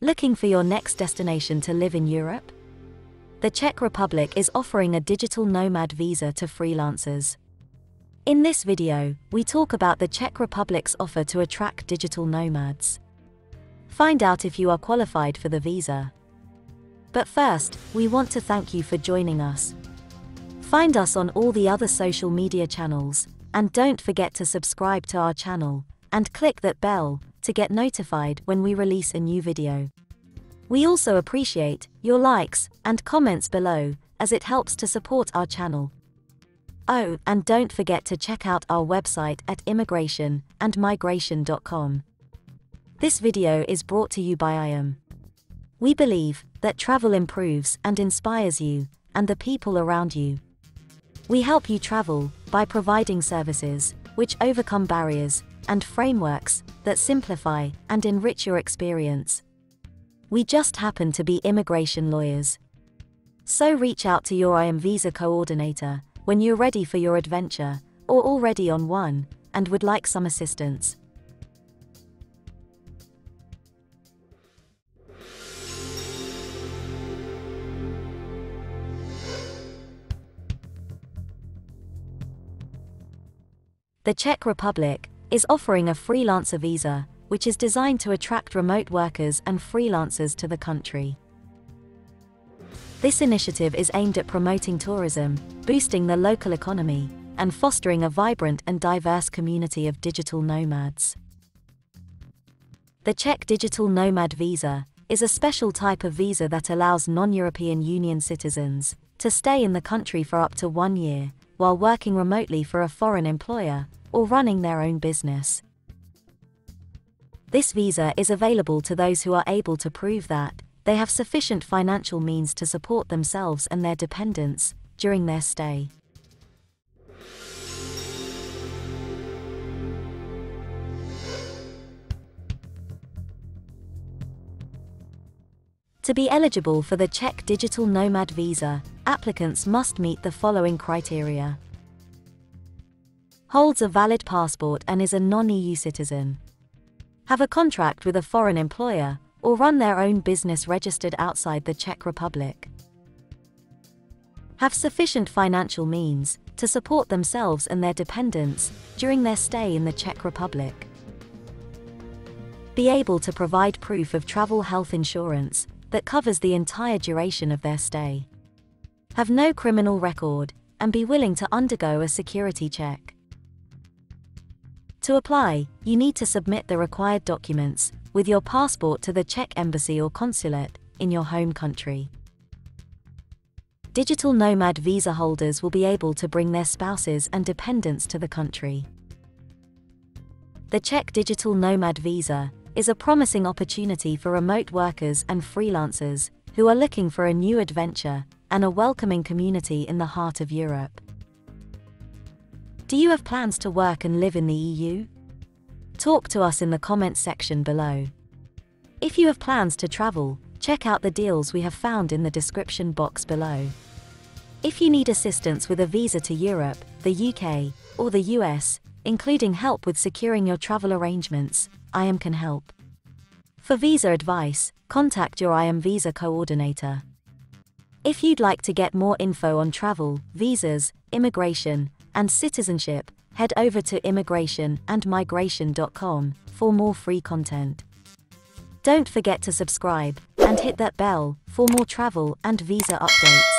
Looking for your next destination to live in Europe? The Czech Republic is offering a digital nomad visa to freelancers. In this video, we talk about the Czech Republic's offer to attract digital nomads. Find out if you are qualified for the visa. But first, we want to thank you for joining us. Find us on all the other social media channels, and don't forget to subscribe to our channel, and click that bell to get notified when we release a new video. We also appreciate your likes and comments below, as it helps to support our channel. Oh, and don't forget to check out our website at immigrationandmigration.com. This video is brought to you by IaM. We believe that travel improves and inspires you and the people around you. We help you travel by providing services which overcome barriers and frameworks that simplify and enrich your experience. We just happen to be immigration lawyers. So reach out to your IaM visa coordinator when you're ready for your adventure, or already on one, and would like some assistance. The Czech Republic is offering a freelancer visa, which is designed to attract remote workers and freelancers to the country. This initiative is aimed at promoting tourism, boosting the local economy, and fostering a vibrant and diverse community of digital nomads. The Czech Digital Nomad Visa is a special type of visa that allows non-European Union citizens to stay in the country for up to 1 year while working remotely for a foreign employer or running their own business. This visa is available to those who are able to prove that they have sufficient financial means to support themselves and their dependents during their stay. To be eligible for the Czech Digital Nomad Visa, applicants must meet the following criteria. Holds a valid passport and is a non-EU citizen. Have a contract with a foreign employer, or run their own business registered outside the Czech Republic. Have sufficient financial means to support themselves and their dependents during their stay in the Czech Republic. Be able to provide proof of travel health insurance that covers the entire duration of their stay. Have no criminal record, and be willing to undergo a security check. To apply, you need to submit the required documents with your passport to the Czech embassy or consulate in your home country. Digital nomad visa holders will be able to bring their spouses and dependents to the country. The Czech Digital Nomad Visa is a promising opportunity for remote workers and freelancers who are looking for a new adventure and a welcoming community in the heart of Europe. Do you have plans to work and live in the EU? Talk to us in the comments section below. If you have plans to travel, check out the deals we have found in the description box below. If you need assistance with a visa to Europe, the UK, or the US, including help with securing your travel arrangements, IaM can help. For visa advice, contact your IaM visa coordinator. If you'd like to get more info on travel, visas, immigration, and citizenship, head over to immigrationandmigration.com for more free content. Don't forget to subscribe and hit that bell for more travel and visa updates.